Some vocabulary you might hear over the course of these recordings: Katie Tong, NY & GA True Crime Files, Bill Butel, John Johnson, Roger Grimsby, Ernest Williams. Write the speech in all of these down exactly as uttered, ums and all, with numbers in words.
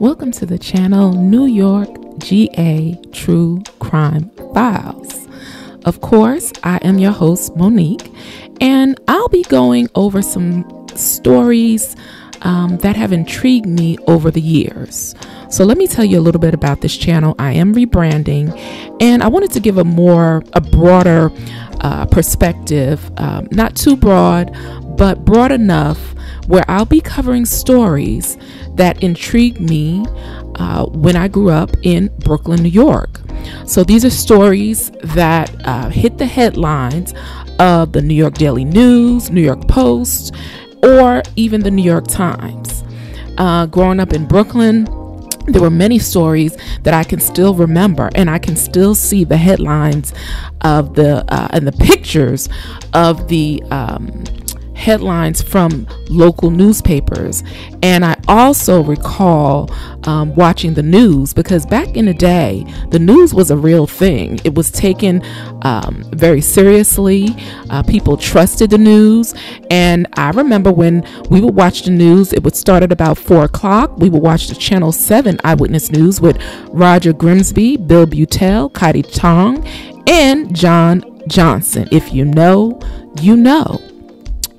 Welcome to the channel New York G A True Crime Files. Of course, I am your host, Monique, and I'll be going over some stories um, that have intrigued me over the years. So let me tell you a little bit about this channel. I am rebranding, and I wanted to give a more, a broader uh, perspective, um, not too broad, but broad enough where I'll be covering stories that intrigued me uh, when I grew up in Brooklyn, New York. So these are stories that uh, hit the headlines of the New York Daily News, New York Post, or even the New York Times. Uh, growing up in Brooklyn, there were many stories that I can still remember, and I can still see the headlines of the uh, and the pictures of the um, headlines from local newspapers. And I also recall um, watching the news, because back in the day, the news was a real thing. It was taken um, very seriously. Uh, people trusted the news. And I remember when we would watch the news, it would start at about four o'clock. We would watch the Channel seven Eyewitness News with Roger Grimsby, Bill Butel, Katie Tong, and John Johnson. If you know, you know.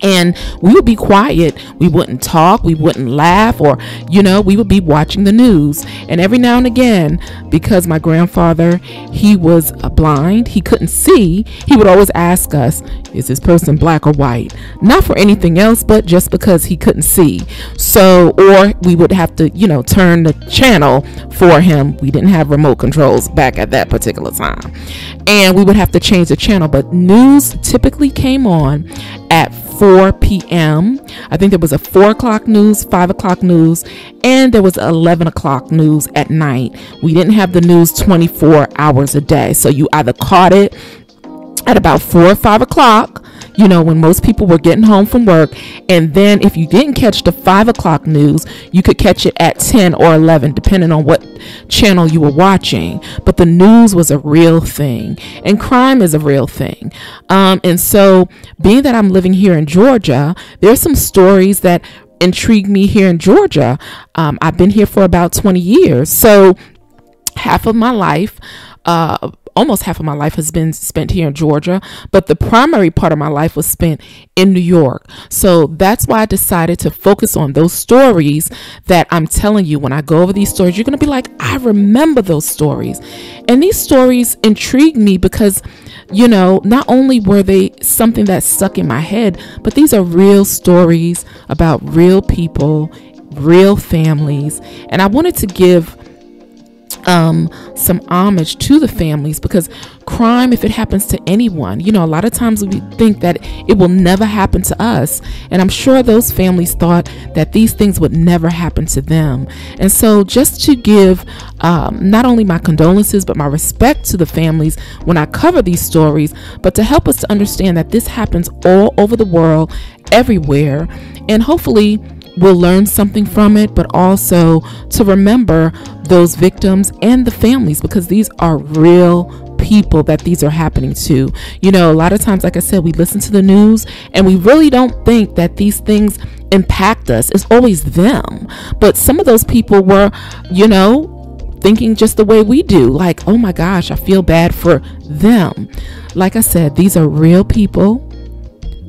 And we would be quiet. We wouldn't talk. We wouldn't laugh, or, you know, we would be watching the news. And every now and again, because my grandfather, he was blind, he couldn't see, he would always ask us, is this person black or white? Not for anything else, but just because he couldn't see. So, or we would have to, you know, turn the channel for him. We didn't have remote controls back at that particular time. And we would have to change the channel. But news typically came on at four p m I think there was a four o'clock news, five o'clock news, and there was eleven o'clock news at night. We didn't have the news twenty-four hours a day. So you either caught it at about four or five o'clock, you know, when most people were getting home from work. And then if you didn't catch the five o'clock news, you could catch it at ten or eleven, depending on what channel you were watching. But the news was a real thing, and crime is a real thing. Um, and so being that I'm living here in Georgia, there's some stories that intrigue me here in Georgia. Um, I've been here for about twenty years. So half of my life, uh, almost half of my life has been spent here in Georgia, but the primary part of my life was spent in New York. So that's why I decided to focus on those stories that I'm telling you. When I go over these stories, you're going to be like, I remember those stories. And these stories intrigued me because, you know, not only were they something that stuck in my head, but these are real stories about real people, real families. And I wanted to give um some homage to the families, because crime, if it happens to anyone, you know, a lot of times we think that it will never happen to us, and I'm sure those families thought that these things would never happen to them. And so just to give um, not only my condolences but my respect to the families when I cover these stories, but to help us to understand that this happens all over the world, everywhere, and hopefully we'll learn something from it, but also to remember those victims and the families, because these are real people that these are happening to. You know, a lot of times, like I said, we listen to the news and we really don't think that these things impact us. It's always them. But some of those people were, you know, thinking just the way we do, like, oh my gosh, I feel bad for them. Like I said, these are real people,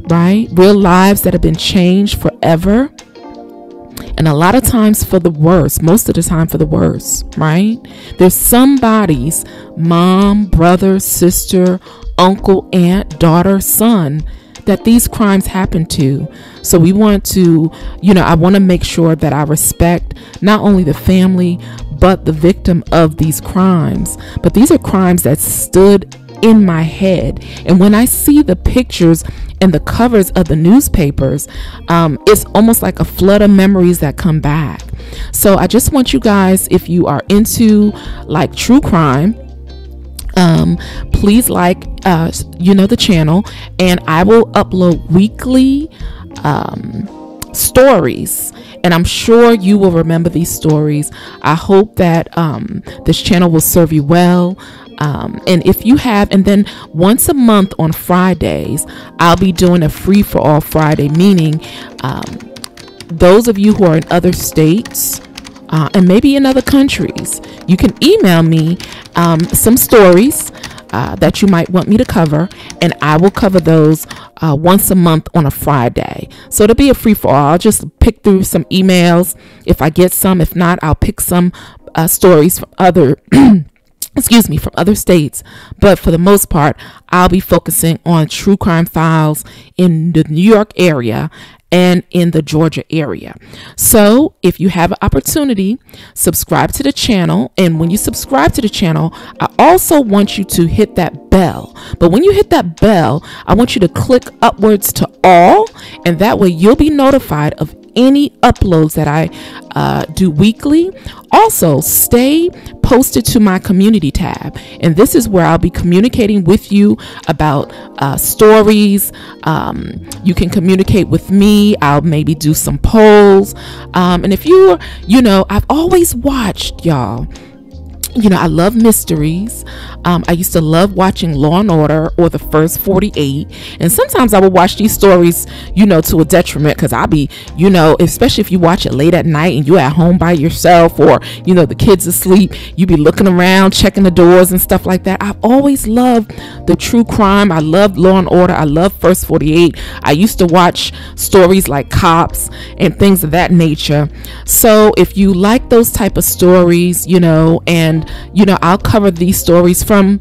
right? Real lives that have been changed forever. And a lot of times for the worse, most of the time for the worse, right? There's somebody's mom, brother, sister, uncle, aunt, daughter, son that these crimes happen to. So we want to, you know, I want to make sure that I respect not only the family, but the victim of these crimes. But these are crimes that stood in my head. And when I see the pictures and the covers of the newspapers, um, it's almost like a flood of memories that come back. So I just want you guys, if you are into like true crime, um, please like, uh, you know, the channel, and I will upload weekly um, stories. And I'm sure you will remember these stories. I hope that um, this channel will serve you well. Um, and if you have, and then once a month on Fridays, I'll be doing a free for all Friday, meaning um, those of you who are in other states, uh, and maybe in other countries. You can email me um, some stories uh, that you might want me to cover, and I will cover those uh, once a month on a Friday. So it'll be a free for all. I'll just pick through some emails. If I get some, if not, I'll pick some uh, stories from other excuse me, from other states. But for the most part, I'll be focusing on true crime files in the New York area and in the Georgia area. So if you have an opportunity, subscribe to the channel. And when you subscribe to the channel, I also want you to hit that bell. But when you hit that bell, I want you to click upwards to all, and that way you'll be notified of any uploads that I uh, do weekly. Also, stay posted to my community tab, and this is where I'll be communicating with you about uh, stories. Um, you can communicate with me. I'll maybe do some polls, um, and if you, you know, I've always watched y'all. You know, I love mysteries. Um, I used to love watching Law and Order or The First forty-eight. And sometimes I would watch these stories, you know, to a detriment, because I'll be, you know, especially if you watch it late at night and you're at home by yourself, or, you know, the kids asleep, you be looking around, checking the doors and stuff like that. I've always loved the true crime. I love Law and Order. I love First forty-eight. I used to watch stories like Cops and things of that nature. So if you like those type of stories, you know, and you know, I'll cover these stories from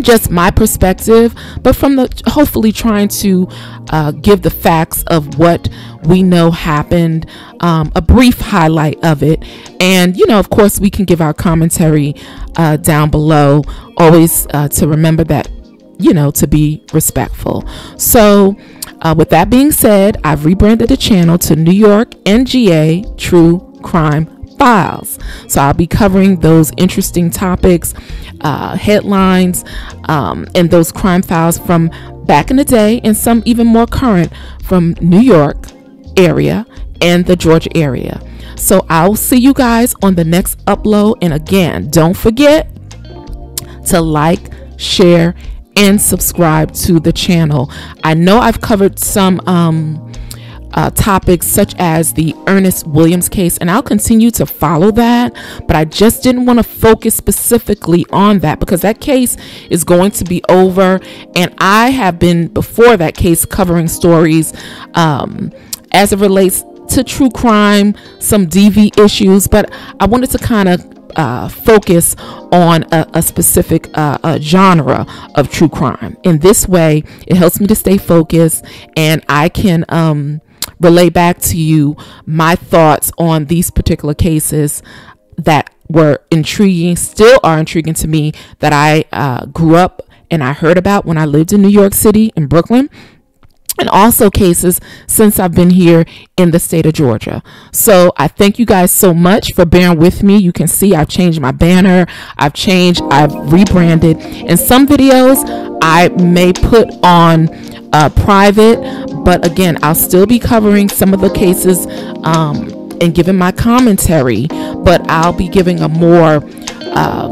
just my perspective, but from the hopefully trying to uh, give the facts of what we know happened, um, a brief highlight of it. And, you know, of course, we can give our commentary uh, down below, always uh, to remember that, you know, to be respectful. So uh, with that being said, I've rebranded the channel to New York and G A True Crime Files. So I'll be covering those interesting topics, uh, headlines, um, and those crime files from back in the day, and some even more current from New York area and the Georgia area. So I'll see you guys on the next upload. And again, don't forget to like, share, and subscribe to the channel. I know I've covered some, um, Uh, topics such as the Ernest Williams case, and I'll continue to follow that, but I just didn't want to focus specifically on that because that case is going to be over, and I have been before that case covering stories um, as it relates to true crime, some D V issues, but I wanted to kind of Uh, focus on a, a specific uh, a genre of true crime. In this way, it helps me to stay focused, and I can um, relay back to you my thoughts on these particular cases that were intriguing, still are intriguing to me, that I uh, grew up and I heard about when I lived in New York City, in Brooklyn, and also cases since I've been here in the state of Georgia. So I thank you guys so much for bearing with me. You can see I've changed my banner. I've changed, I've rebranded. In some videos I may put on uh, private, but again, I'll still be covering some of the cases um, and giving my commentary, but I'll be giving a more, um,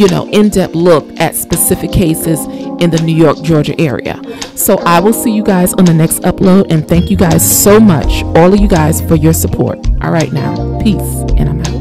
you know, in-depth look at specific cases in the New York, Georgia area. So I will see you guys on the next upload, and thank you guys so much, all of you guys, for your support. All right now, peace, and I'm out.